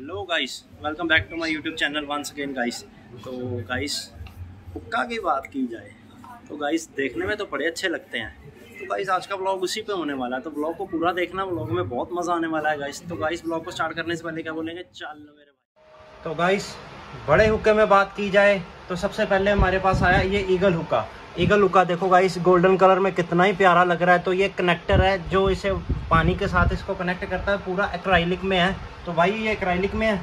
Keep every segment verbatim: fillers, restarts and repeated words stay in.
Hello guys, welcome back to my YouTube channel once again guys. तो guys हुक्का की बात की जाए तो गाइस देखने में तो बड़े अच्छे लगते हैं। तो गाइस आज का ब्लॉग उसी पे होने वाला है, तो ब्लॉग को पूरा देखना, ब्लॉग में बहुत मज़ा आने वाला है गाइस। तो गाइस ब्लॉग को स्टार्ट करने से पहले क्या बोलेंगे, चाल मेरे भाई। तो गाइस बड़े हुक्के में बात की जाए तो सबसे पहले हमारे पास आया ये ईगल हुक्का। ईगल हुक्का देखो गाइस, गोल्डन कलर में कितना ही प्यारा लग रहा है। तो ये कनेक्टर है जो इसे पानी के साथ इसको कनेक्ट करता है, पूरा एक्राइलिक में है। तो भाई ये एक्राइलिक में है?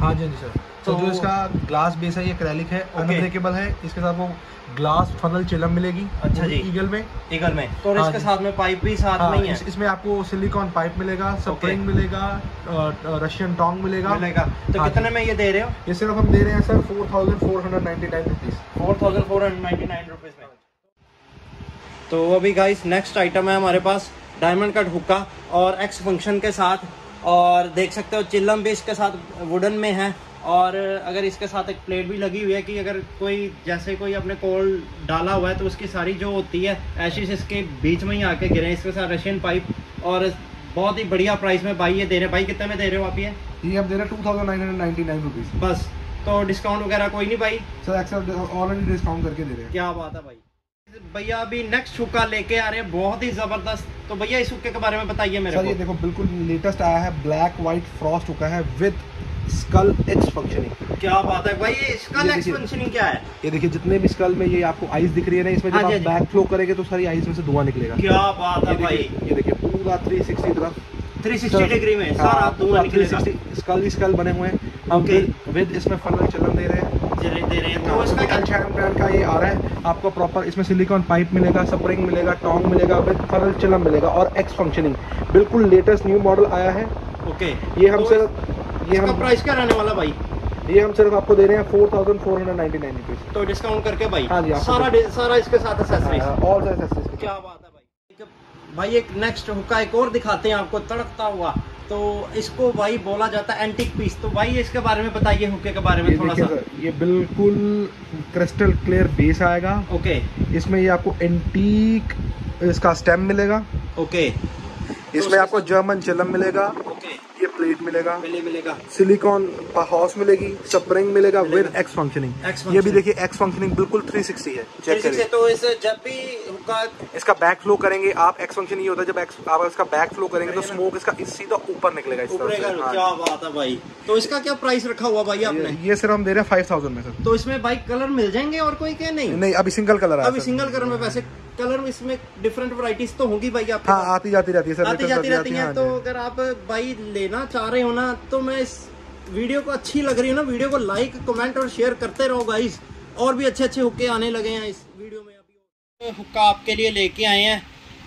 हाँ जी जी सर। तो, तो जो इसका ग्लास बेस है ये एक्राइलिक है, अनब्रेकेबल है। इसके साथ वो ग्लास फनल चिलम मिलेगी। अच्छा जी, ईगल में ईगल में तो हाँ इसके साथ में पाइप भी साथ में ही है। इसमें आपको सिलिकॉन पाइप मिलेगा, स्प्रिंग मिलेगा, रशियन टोंग मिलेगा मिलेगा तो कितने में ये दे रहे हो? ये सिर्फ हम दे रहे हैं sir four thousand four hundred ninety nine rupees four thousand four hundred ninety nine rupees में। तो अभी गाइस नेक्स्ट आइटम है हमारे पास डायमंड कट हुक्का और एक्स फंक्शन के साथ, और देख सकते हो चिल्लम भी इसके साथ वुडन में है। और अगर इसके साथ एक प्लेट भी लगी हुई है कि अगर कोई जैसे कोई अपने कोल्ड डाला हुआ है तो उसकी सारी जो होती है ऐशिश इसके बीच में ही आके गिरे। इसके साथ रशियन पाइप और बहुत ही बढ़िया प्राइस में भाई ये दे रहे। भाई कितने में दे रहे हो आप ये? ये आप दे रहे two thousand nine hundred ninety nine rupees बस। तो डिस्काउंट वगैरह कोई नहीं भाई? सर एक्स्ट्रा ऑलरेडी डिस्काउंट करके दे रहे हैं। क्या बात है भाई। भैया अभी नेक्स्ट हुक्का लेके आ रहे हैं, बहुत ही जबरदस्त। तो भैया इस हुक्के के बारे में बताइए मेरे सर को। ये देखो बिल्कुल लेटेस्ट आया है, ब्लैक व्हाइट फ्रॉस्ट हुक्का है विद स्कल एक्स फंक्शनिंग। क्या बात है भाई, ये स्कल एक्स फंक्शनिंग क्या है? ये देखिए जितने भी स्कल में ये आपको आइस दिख रही है ना, इसमें जब आप बैक फ्लो करेंगे तो सारी आइस में से धुआं निकलेगा। क्या बात है भाई, ये देखिए पूरा थ्री सिक्सटी तरफ तीन सौ साठ डिग्री में सारा धुआं निकलेगा। स्कल स्कल बने हुए हैं ओके विद इसमें फनल चलन दे रहे हैं दे रहे हैं। तो इसका कैल्शियम ब्रांड का ये आ रहा है आपको प्रॉपर, इसमें सिलिकॉन पाइप मिलेगा, स्प्रिंग मिलेगा, टोंग मिलेगा, विद फनल चलन मिलेगा और एक्स फंक्शनिंग। बिल्कुल लेटेस्ट न्यू मॉडल आया है ओके। ये हम सिर्फ ये हम प्राइस क्या रहने वाला भाई? ये हम सिर्फ आपको दे रहे हैं four thousand four hundred ninety nine rupees. तो डिस्काउंट करके भाई सारा सारा इसके साथ एक्सेसरीज ऑल एक्सेसरीज। क्या बात है भाई। भाई एक नेक्स्ट हुक्का एक और दिखाते हैं आपको, तड़कता हुआ। तो इसको भाई बोला जाता है एंटीक पीस। तो भाई इसके बारे में बताइए हुक्के के बारे में थोड़ा सा। ये बिल्कुल क्रिस्टल क्लियर बेस आएगा ओके। इसमें ये आपको एंटीक इसका स्टेम मिलेगा ओके। इसमें आपको जर्मन चिलम मिलेगा ओके। ये प्लेट मिलेगा मिलेगा सिलिकॉन हाउस मिलेगी, स्प्रिंग मिलेगा विद एक्स फंक्शनिंग। ये भी देखिए एक्स फंक्शनिंग बिल्कुल तीन सौ साठ है, चेक करें। तो इसे जब भी इसका बैक फ्लो करेंगे आप, एक्स फंक्शन ये होता है जब आप इसका बैक फ्लो करेंगे तो स्मोक इसका इससे तो ऊपर निकलेगा। क्या बात है भाई। तो इसका क्या प्राइस रखा हुआ भाई आपने? ये सर हम दे रहे हैं फाइव थाउजेंड में सर। तो इसमें भाई कलर मिल जाएंगे और कोई क्या? नहीं नहीं अभी सिंगल कलर है, अभी सिंगल कलर में। वैसे कलर इसमें डिफरेंट वैरायटीज तो होंगी भाई आपके? हाँ आती जाती रहती है सर, आती जाती रहती है। तो अगर आप भाई लेना चाह रहे हो ना, तो मैं इस वीडियो को अच्छी लग रही है ना, वीडियो को लाइक कमेंट और शेयर करते रहो गाइस। और भी अच्छे अच्छे हुक्के आने लगे हैं इस वीडियो में। हुक्का आपके लिए लेके आए हैं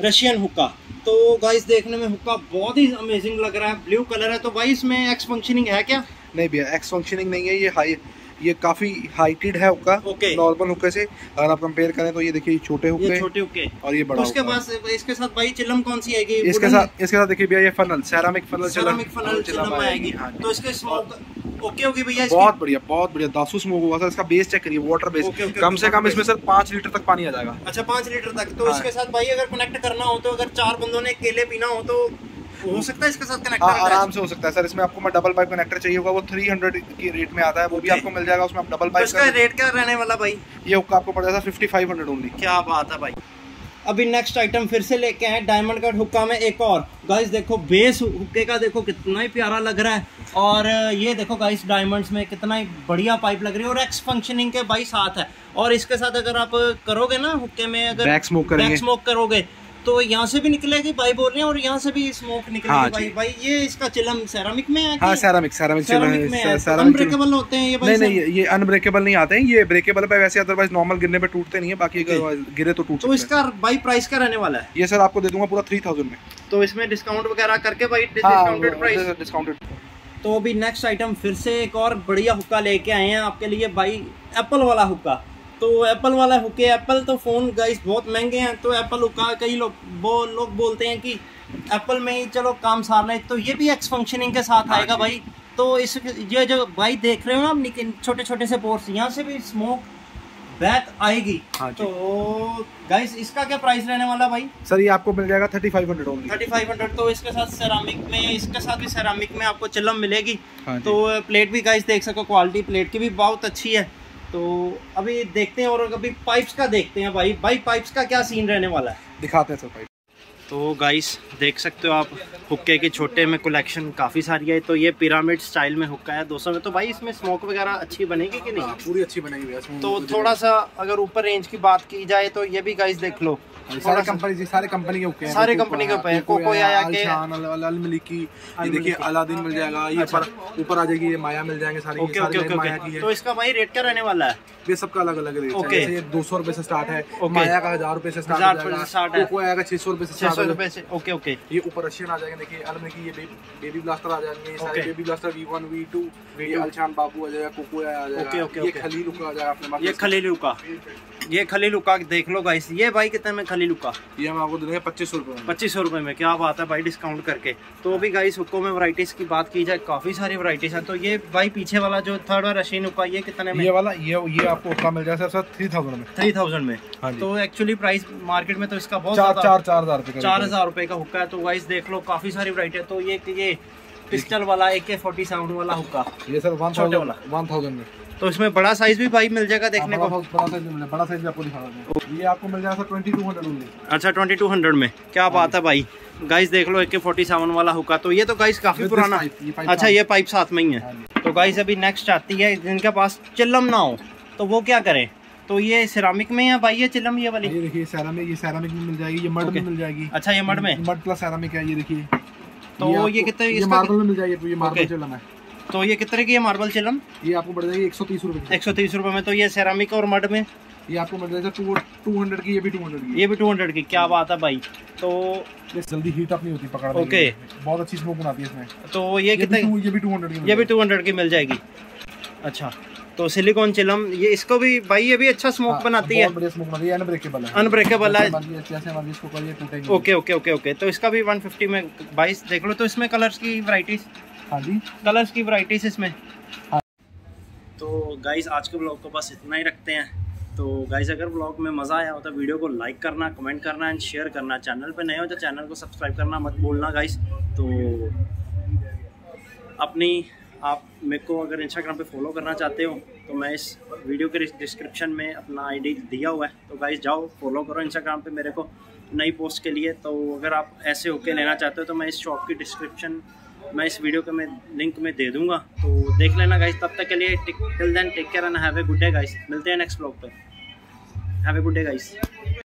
रशियन हुक्का। तो गाइस देखने में हुक्का बहुत ही अमेजिंग लग रहा है, ब्लू कलर है। तो भाई इसमें एक्स फंक्शनिंग है क्या? नहीं भैया एक्स फंक्शनिंग नहीं है, ये हाई ये काफी हाइटेड है हुक्का okay. नॉर्मल हुक्के से अगर आप कंपेयर करें तो ये देखिए छोटे हुक्के छोटे हुक्के और ये बड़ा। उसके पास इसके साथ भाई चिलम कौन सी आएगी? इसके साथ इसके साथ देखिए भैया ये funnel ceramic funnel ceramic funnel चिलम आएगी। तो इसके स्मोक ओके होगी भैया? बहुत बढ़िया बहुत बढ़िया दासू स्मोक होगा सर। इसका बेस चेक करिए, वाटर बेस okay, okay, कम से कम इसमें सर पाँच लीटर तक पानी आ जाएगा। अच्छा पाँच लीटर तक। तो इसके साथ भाई अगर कनेक्ट करना हो तो, अगर चार बंदों ने केले पीना हो तो हो सकता है इसके साथ कनेक्टर? हाँ आराम से हो सकता है सर। इसमें आपको मैं डबल पाइप कनेक्टर चाहिए होगा, वो थ्री हंड्रेड की रेट में आता है, वो भी आपको मिल जाएगा। उसमें आप डबल पाइप का रेट क्या रहने वाला भाई? ये हुक्का आपको पड़ जाएगा फिफ्टी फाइव हंड्रेड ओनली। क्या बात है भाई। अभी नेक्स्ट आइटम फिर से लेके हैं डायमंड कट हुक्का में एक और। गाइस देखो बेस हुक्के का देखो कितना ही प्यारा लग रहा है, और ये देखो गाइस डायमंड्स में कितना ही बढ़िया पाइप लग रही है और एक्स फंक्शनिंग के भाई साथ है। और इसके साथ अगर आप करोगे ना हुक्के में, अगर बैक स्मोक करेंगे बैक स्मोक करोगे तो यहाँ से भी निकलेगी भाई बोल रहे हैं, और यहाँ से भी स्मोक निकलेगी। हाँ भाई भाई ये इसका चिलम सेरामिक में है? हाँ सेरामिक सेरामिक सेरामिक में है। अनब्रेकेबल होते हैं ये भाई? नहीं नहीं ये अनब्रेकेबल नहीं आते हैं, ये ब्रेकेबल पे। वैसे अदरवाइज नॉर्मल गिरने पे टूटते नहीं है, बाकी अगर गिरे तो टूट। तो इसका भाई प्राइस क्या रहने वाला है? ये सर आपको दे दूंगा पूरा थ्री थाउजेंड में। तो इसमें डिस्काउंट वगैरह करके भाई डिस्काउंटेड प्राइस डिस्काउंटेड। तो अभी नेक्स्ट आइटम फिर से एक और बढ़िया हुक्का लेके आए हैं आपके लिए भाई, एप्पल वाला हुक्का। तो एप्पल वाला हुक्के, एप्पल तो फ़ोन गाइस बहुत महंगे हैं, तो एप्पल हुक्का कई लोग वो लोग बोलते हैं कि एप्पल में ही चलो काम सार लें। तो ये भी एक्स फंक्शनिंग के साथ आएगा भाई। तो इस ये जो भाई देख रहे हो ना आप, छोटे छोटे से पोर्स यहाँ से भी स्मोक बैक आएगी। हाँ तो गाइस इसका क्या प्राइस रहने वाला भाई? सर ये आपको मिल जाएगा thirty five hundred only. Thirty five hundred तो इसके साथ सेरामिक में, इसके साथ भी सेरामिक में आपको चिलम मिलेगी। हाँ तो प्लेट भी गाइस देख सको, क्वालिटी प्लेट की भी बहुत अच्छी है। तो अभी देखते हैं, और अभी पाइप्स का देखते हैं भाई। भाई पाइप्स का क्या सीन रहने वाला है, दिखाते हैं सर पाइप। तो गाइस देख सकते हो आप, हुक्के की छोटे में कलेक्शन काफ़ी सारी है। तो ये पिरामिड स्टाइल में हुक्का है दो सौ में। तो भाई इसमें स्मोक वगैरह अच्छी बनेगी कि नहीं? पूरी अच्छी बनेगी भैया। तो थोड़ा सा अगर ऊपर रेंज की बात की जाए तो ये भी गाइस देख लो, सारे कंपनी सारे कंपनी के हुक्के हैं, सारे कंपनी के हुक्के हैं। कोको आया के अल मलिकी, ये देखिए अलादीन मिल जाएगा, ये ऊपर आ जाएगी, ये माया मिल जाएंगे सारे। Okay okay okay. तो इसका भाई रेट क्या रहने वाला है? ये सबका अलग अलग रेट है। जैसे ये दो सौ रुपए से स्टार्ट है, माया का हजार रुपए से स्टार्ट है, कोको आया का छह सौ रुपए से। Okay okay. ये ऊपर रशियन आ जाएंगे, देखिए अलमे की ये बेबी ब्लास्टर आ जाएंगे, ये सारे baby blaster V one V two, ये अलशान बाबू आ जाएगा, कोको आ जाएगा, ये खलील हुक्का आ जाएगा अपने पास। ये खलील हुक्का, ये खलील हुक्का देख लो गाइस। ये भाई कितने में खलील हुक्का? ये हम आपको देंगे पच्चीस सौ रुपये में। पच्चीस सौ रुपये में क्या बात है भाई, डिस्काउंट करके। तो अभी गाइस हुक्कों में वैराइटीज की बात की जाए, काफी सारी वैराइटीज है। तो ये भाई पीछे वाला जो थर्ड और रशियन हुक्का, ये कितने में? ये वाला ये ये आपको हुक्का मिल जाएगा सर थ्री थाउजेंड में। थ्री थाउजेंड में तो एक्चुअली प्राइस मार्केट में तो इसका बहुत चार चार हजार रुपये चार हजार रुपए का हुक्का है। तो गाइस देख लो काफी सारी वैरायटी है। तो ये ये पिस्टल वाला ए के फोर्टी सेवन वाला हुक्का, ये सर वन थाउजेंड में। तो इसमें बड़ा साइज भी भाई मिल जाएगा देखने को। बड़ा साइज मिलेगा, बड़ा साइज भी आपको दिखा रहा हूं। ये आपको मिल जाएगा सर ट्वेंटी टू हंड्रेड में। अच्छा ट्वेंटी टू हंड्रेड में, क्या बात है भाई। गाइस देख लो ए के फोर्टी सेवन वाला हुक्का। तो ये तो गाइस काफी पुराना। अच्छा ये पाइप साथ में ही है। तो गाइस अभी नेक्स्ट आती है, जिनके पास चिलम ना हो तो वो क्या करे? तो ये सिरामिक में है भाई, ये चिलम ये वाली, ये देखिए सिरामिक, ये सिरामिक में मिल जाएगी, ये मड में मिल जाएगी। अच्छा ये मड में, मड प्लस सिरामिक है। ये देखिए तो ये, ये कितने, ये मार्बल में मिल जाएगी, तो ये मार्बल चिलम है। तो ये कितने की है मार्बल चिलम? ये आपको बढ़ जाएगी एक सौ तीस रुपए, एक सौ तीस रुपए में। तो ये सिरामिक और मड में ये आपको मिल जाएगा टू हंड्रेड की, ये भी टू हंड्रेड की, ये भी टू हंड्रेड की। क्या बात है भाई। तो ये जल्दी हीट अप नहीं होती पकड़ में। ओके बहुत अच्छी स्मोक बनाती है इसमें। तो ये कितने, ये भी टू हंड्रेड की, ये भी टू हंड्रेड की मिल जाएगी। अच्छा तो सिलिकॉन चिलम, ये इसको भी भाई, ये भी अच्छा स्मोक बनाती है, अनब्रेकेबल है, अनब्रेकेबल है। Okay okay okay okay. तो इसका भी वन फिफ्टी में बाईस देख लो। तो इसमें कलर्स की वैरायटीज, हाँ जी कलर्स की वैरायटीज इसमें। तो गाइस आज के ब्लॉग को बस इतना ही रखते हैं। तो गाइस अगर ब्लॉग में मज़ा आया हो तो वीडियो को लाइक करना, कमेंट करना एंड शेयर करना। चैनल पे नए हो तो चैनल को सब्सक्राइब करना मत भूलना गाइस। तो अपनी आप मेरे को अगर इंस्टाग्राम पे फॉलो करना चाहते हो तो मैं इस वीडियो के डिस्क्रिप्शन में अपना आईडी दिया हुआ है। तो गाइस जाओ फॉलो करो इंस्टाग्राम पे मेरे को नई पोस्ट के लिए। तो अगर आप ऐसे होके लेना चाहते हो तो मैं इस शॉप की डिस्क्रिप्शन मैं इस वीडियो के में लिंक में दे दूंगा। तो देख लेना गाइस। तब तक के लिए till then take care and have a good day guys. मिलते हैं नेक्स्ट ब्लॉग पर। Have a good day guys.